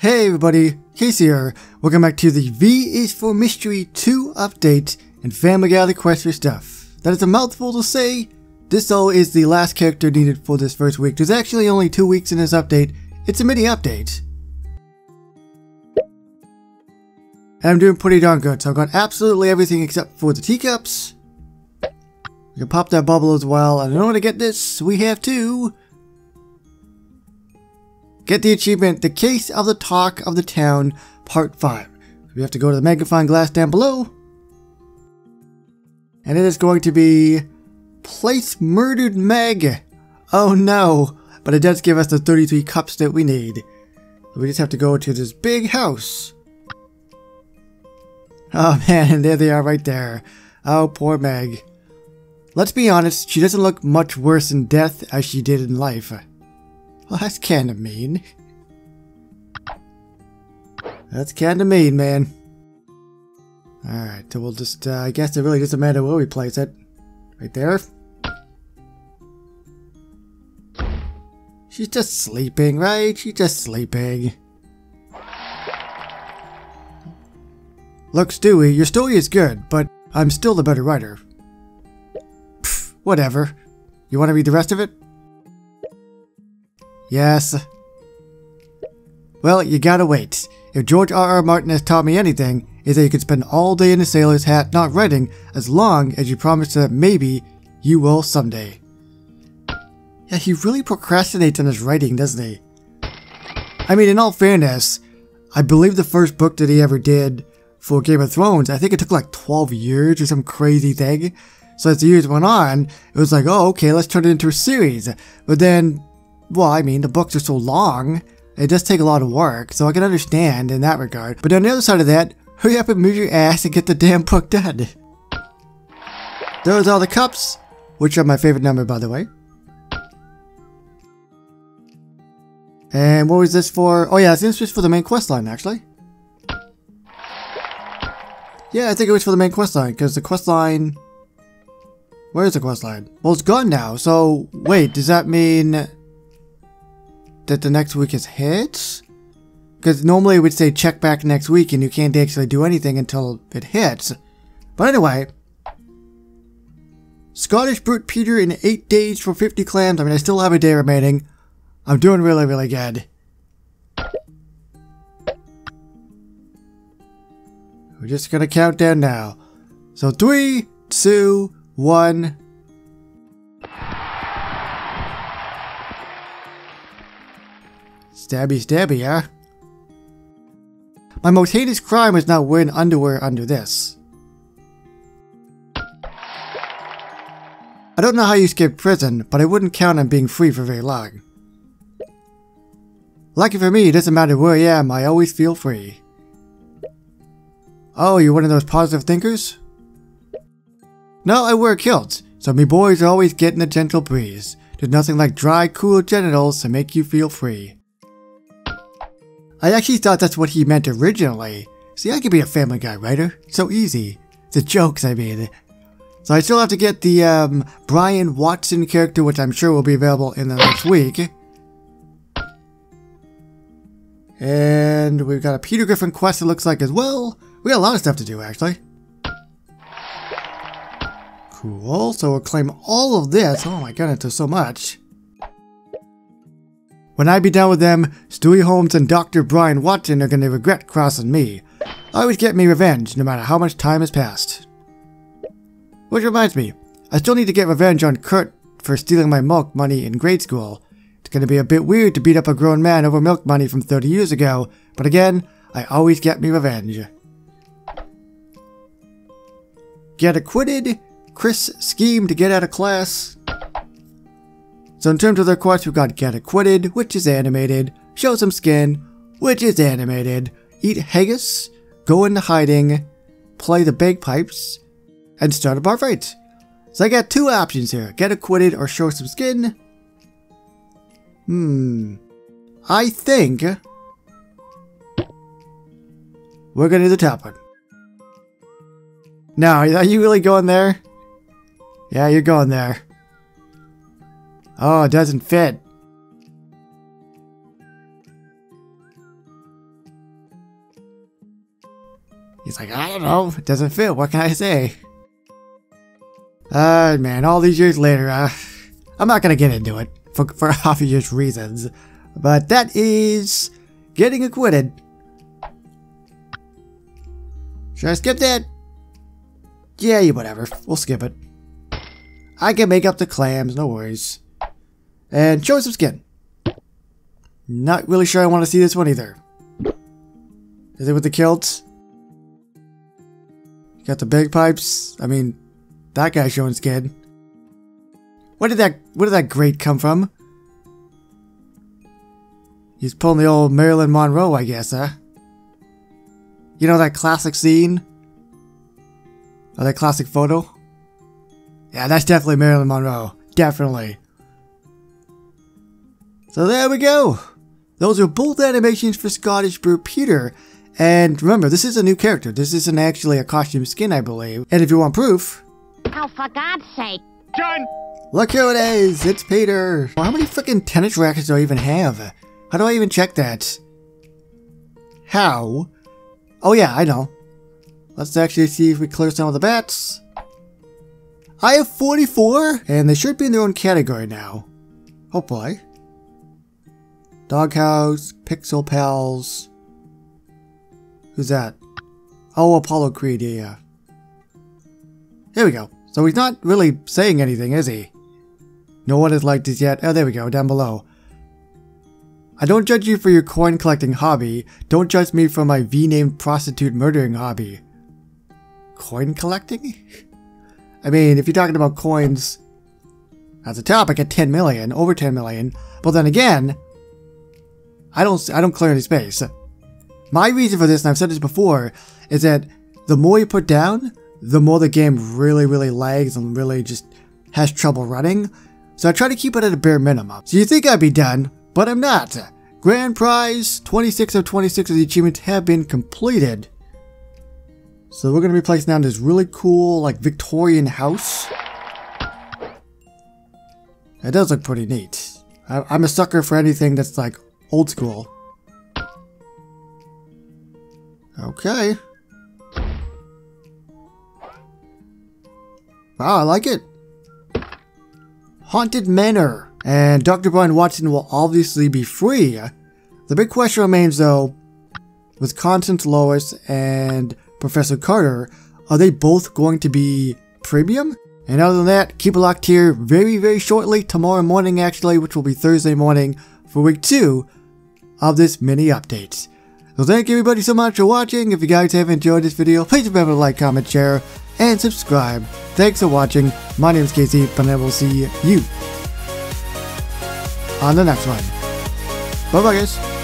Hey everybody, Casey here. Welcome back to the V is for Mystery 2 update and Family Guy: The Quest For Stuff. That is a mouthful to say. This though is the last character needed for this first week. There's actually only 2 weeks in this update. It's a mini update. And I'm doing pretty darn good, so I've got absolutely everything except for the teacups. We can pop that bubble as well, and in order to get this, we have to get the achievement, The Case of the Talk of the Town, Part 5. We have to go to the magnifying glass down below. And it is going to be Place Murdered Meg. Oh no, but it does give us the 33 cups that we need. We just have to go to this big house. Oh man, and there they are right there. Oh, poor Meg. Let's be honest, she doesn't look much worse in death as she did in life. Well, that's kinda mean. That's kinda mean, man. Alright, so we'll just, I guess it really doesn't matter where we place it. Right there. She's just sleeping, right? She's just sleeping. Look, Stewie, your story is good, but I'm still the better writer. Pfft, whatever. You wanna read the rest of it? Yes. Well, you gotta wait. If George R.R. Martin has taught me anything, is that you can spend all day in a sailor's hat not writing as long as you promise that maybe you will someday. Yeah, he really procrastinates on his writing, doesn't he? I mean, in all fairness, I believe the first book that he ever did for Game of Thrones, I think it took like 12 years or some crazy thing. So as the years went on, it was like, oh, okay, let's turn it into a series. But then, well, I mean, the books are so long, it does take a lot of work, so I can understand in that regard. But on the other side of that, hurry up and move your ass and get the damn book done. Those are the cups, which are my favorite number, by the way. And what was this for? Oh yeah, this was for the main quest line, actually. Yeah, I think it was for the main quest line, because the quest line... Where is the quest line? Well, it's gone now, so... Wait, does that mean that the next week is hits? Because normally it would say check back next week and you can't actually do anything until it hits. But anyway, Scottish Brute Peter in 8 days for 50 clams. I mean, I still have a day remaining. I'm doing really, really good. We're just gonna count down now. So 3, 2, 1. Stabby, stabby, yeah? My most heinous crime is not wearing underwear under this. I don't know how you escaped prison, but I wouldn't count on being free for very long. Lucky for me, it doesn't matter where I am, I always feel free. Oh, you're one of those positive thinkers? No, I wear kilts, so me boys are always getting a gentle breeze. There's nothing like dry, cool genitals to make you feel free. I actually thought that's what he meant originally. See, I could be a Family Guy writer. So easy. The jokes, I mean. So I still have to get the Brian Watson character, which I'm sure will be available in the next week. And we've got a Peter Griffin quest, it looks like, as well. We got a lot of stuff to do, actually. Cool. So we'll claim all of this. Oh my goodness, there's so much. When I be done with them, Stewie Holmes and Dr. Brian Watson are going to regret crossing me. I always get me revenge, no matter how much time has passed. Which reminds me, I still need to get revenge on Kurt for stealing my milk money in grade school. It's going to be a bit weird to beat up a grown man over milk money from 30 years ago, but again, I always get me revenge. Get acquitted, Chris schemed to get out of class. So in terms of their quests, we've got Get Acquitted, which is animated, Show Some Skin, which is animated, Eat Haggis, Go Into Hiding, Play the Bagpipes, and Start a Bar Fight. So I got two options here, Get Acquitted or Show Some Skin. I think we're gonna do the top one. Now, are you really going there? Yeah, you're going there. Oh, it doesn't fit. He's like, I don't know, it doesn't fit, what can I say? Man, all these years later, I'm not gonna get into it, for obvious reasons. But that is... getting acquitted. Should I skip that? Yeah, whatever. We'll skip it. I can make up the clams, no worries. And show some skin. Not really sure I want to see this one either. Is it with the kilts? Got the bagpipes. I mean, that guy's showing skin. Where did that grate come from? He's pulling the old Marilyn Monroe, I guess, huh? You know that classic scene? Or that classic photo? Yeah, that's definitely Marilyn Monroe. Definitely. So there we go! Those are both animations for Scottish Brute Peter. And remember, this is a new character. This isn't actually a costume skin, I believe. And if you want proof... Oh, for God's sake. Done! Look who it is! It's Peter! Well, how many freaking tennis rackets do I even have? How do I even check that? How? Oh yeah, I know. Let's actually see if we clear some of the bats. I have 44, and they should be in their own category now. Hopefully. Doghouse, Pixel Pals. Who's that? Oh, Apollo Creed, yeah. Here we go. So he's not really saying anything, is he? No one has liked this yet. Oh, there we go, down below. I don't judge you for your coin collecting hobby. Don't judge me for my V-named prostitute murdering hobby. Coin collecting? I mean, if you're talking about coins as a topic at 10 million, over 10 million, but then again, I don't clear any space. My reason for this, and I've said this before, is that the more you put down, the more the game really lags and really just has trouble running. So I try to keep it at a bare minimum. So you think I'd be done? But I'm not! Grand prize, 26 of 26 of the achievements have been completed. So we're going to be placed down this really cool, like, Victorian house. It does look pretty neat. I'm a sucker for anything that's, like, old school. Okay. Wow, I like it. Haunted Manor. And Dr. Brian Watson will obviously be free. The big question remains though, with Constance Lois and Professor Carter, are they both going to be premium? And other than that, keep it locked here very shortly, tomorrow morning actually, which will be Thursday morning for week 2 of this mini update. So thank you everybody so much for watching. If you guys have enjoyed this video, please remember to like, comment, share, and subscribe. Thanks for watching. My name is Casey, and I will see you on the next one. Bye bye guys.